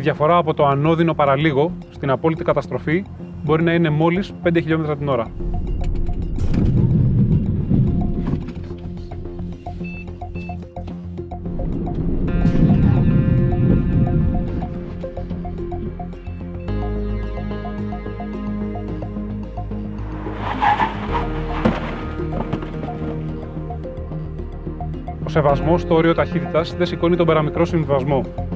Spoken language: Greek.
διαφορά από το ανώδυνο παραλίγο στην απόλυτη καταστροφή μπορεί να είναι μόλις 5 χιλιόμετρα την ώρα. Ο σεβασμός στο όριο ταχύτητας δεν σηκώνει τον παραμικρό συμβιβασμό.